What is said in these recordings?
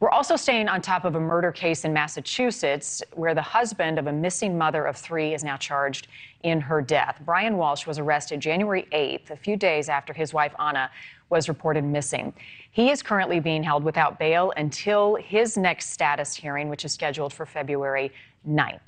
We're also staying on top of a murder case in Massachusetts where the husband of a missing mother of three is now charged in her death. Brian Walshe was arrested January 8th, a few days after his wife, Ana, was reported missing. He is currently being held without bail until his next status hearing, which is scheduled for February 9th.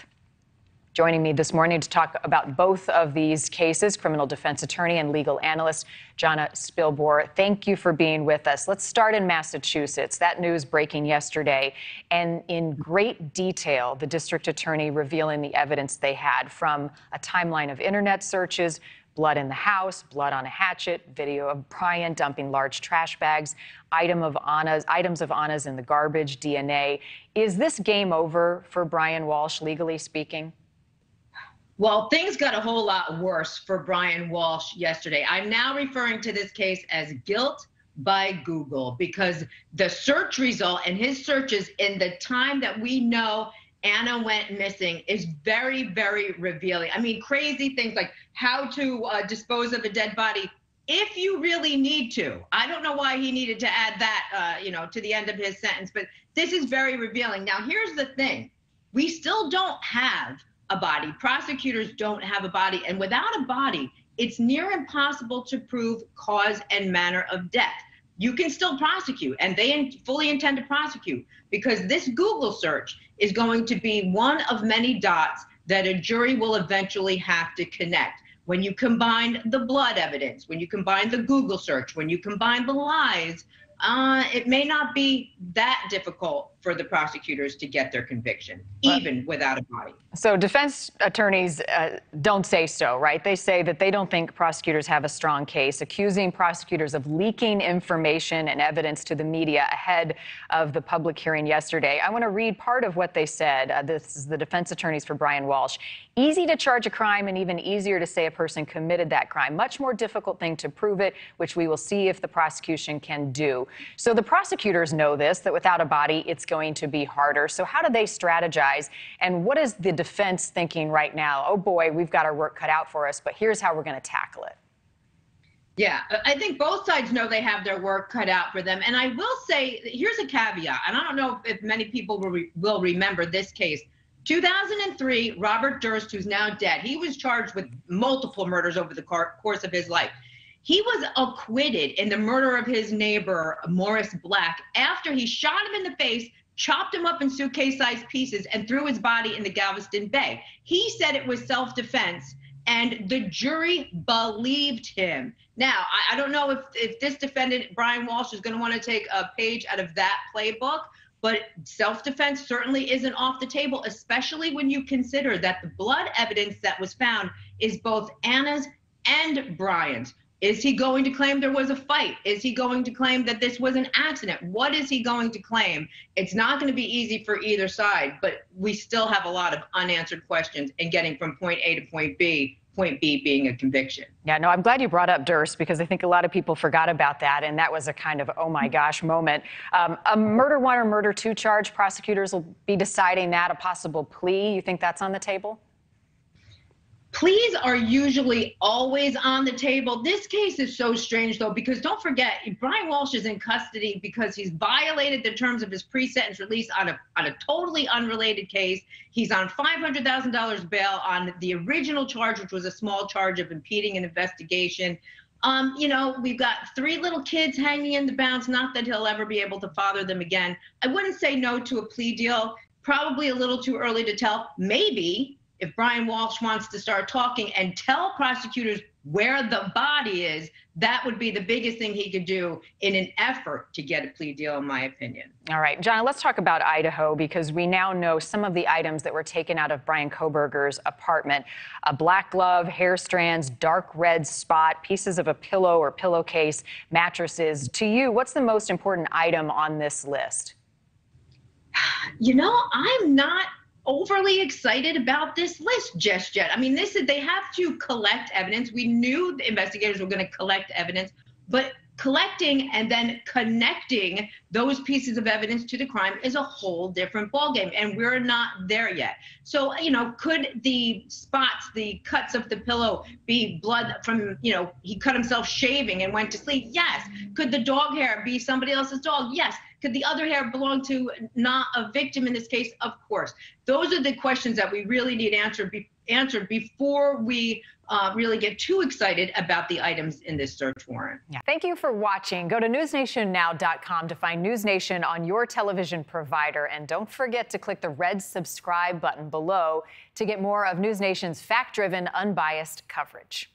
Joining me this morning to talk about both of these cases, criminal defense attorney and legal analyst Jonna Spilbor. Thank you for being with us. Let's start in Massachusetts. That news breaking yesterday, and in great detail, the district attorney revealing the evidence they had, from a timeline of internet searches, blood in the house, blood on a hatchet, video of Brian dumping large trash bags, items of Ana's in the garbage, DNA. Is this game over for Brian Walshe, legally speaking? Well, things got a whole lot worse for Brian Walshe yesterday. I'm now referring to this case as guilt by Google, because the search result and his searches in the time that we know Ana went missing is very, very revealing. I mean, crazy things like how to dispose of a dead body if you really need to. I don't know why he needed to add that, to the end of his sentence, but this is very revealing. Now, here's the thing. We still don't have a body. Prosecutors don't have a body, and without a body, it's near impossible to prove cause and manner of death. You can still prosecute, and they fully intend to prosecute, because this Google search is going to be one of many dots that a jury will eventually have to connect. When you combine the blood evidence, when you combine the Google search, when you combine the lies, it may not be that difficult for the prosecutors to get their conviction, even without a body. So defense attorneys don't say so, right? They say that they don't think prosecutors have a strong case, accusing prosecutors of leaking information and evidence to the media ahead of the public hearing yesterday. I want to read part of what they said. This is the defense attorneys for Brian Walshe. Easy to charge a crime, and even easier to say a person committed that crime. Much more difficult thing to prove it, which we will see if the prosecution can do. So the prosecutors know this, that without a body, it's going to be harder. So how do they strategize? And what is the defense thinking right now? Oh boy, we've got our work cut out for us, but here's how we're going to tackle it. Yeah, I think both sides know they have their work cut out for them. And I will say, here's a caveat, and I don't know if many people will remember this case. 2003, Robert Durst, who's now dead, he was charged with multiple murders over the course of his life. He was acquitted in the murder of his neighbor, Morris Black, after he shot him in the face, chopped him up in suitcase-sized pieces, and threw his body in the Galveston Bay. He said it was self-defense, and the jury believed him. Now, I don't know if this defendant, Brian Walshe, is going to want to take a page out of that playbook, but self-defense certainly isn't off the table, especially when you consider that the blood evidence that was found is both Ana's and Brian's. Is he going to claim there was a fight? Is he going to claim that this was an accident? What is he going to claim? It's not going to be easy for either side, but we still have a lot of unanswered questions in getting from point A to point B being a conviction. Yeah, no, I'm glad you brought up Durst, because I think a lot of people forgot about that, and that was a kind of, oh my gosh, moment. A murder one or murder two charge, prosecutors will be deciding that, a possible plea. You think that's on the table? Pleas are usually always on the table. This case is so strange, though, because don't forget, Brian Walshe is in custody because he's violated the terms of his pre-sentence release on a totally unrelated case. He's on $500,000 bail on the original charge, which was a small charge of impeding an investigation. We've got three little kids hanging in the bounds, not that he'll ever be able to father them again. I wouldn't say no to a plea deal. Probably a little too early to tell. Maybe. If Brian Walshe wants to start talking and tell prosecutors where the body is, that would be the biggest thing he could do in an effort to get a plea deal, in my opinion. All right, Jonna, let's talk about Idaho, because we now know some of the items that were taken out of Brian Koberger's apartment. A black glove, hair strands, dark red spot, pieces of a pillow or pillowcase, mattresses. To you, what's the most important item on this list? I'm not overly excited about this list just yet. I mean, this is, they have to collect evidence. We knew the investigators were going to collect evidence, but collecting and then connecting those pieces of evidence to the crime is a whole different ballgame, and we're not there yet. So, could the spots, the cuts of the pillow, be blood from, he cut himself shaving and went to sleep? Yes. Could the dog hair be somebody else's dog? Yes. Could the other hair belong to not a victim in this case? Of course. Those are the questions that we really need answered before we really get too excited about the items in this search warrant. Yeah. Thank you for watching. Go to newsnationnow.com to find NewsNation on your television provider. And don't forget to click the red subscribe button below to get more of NewsNation's fact-driven, unbiased coverage.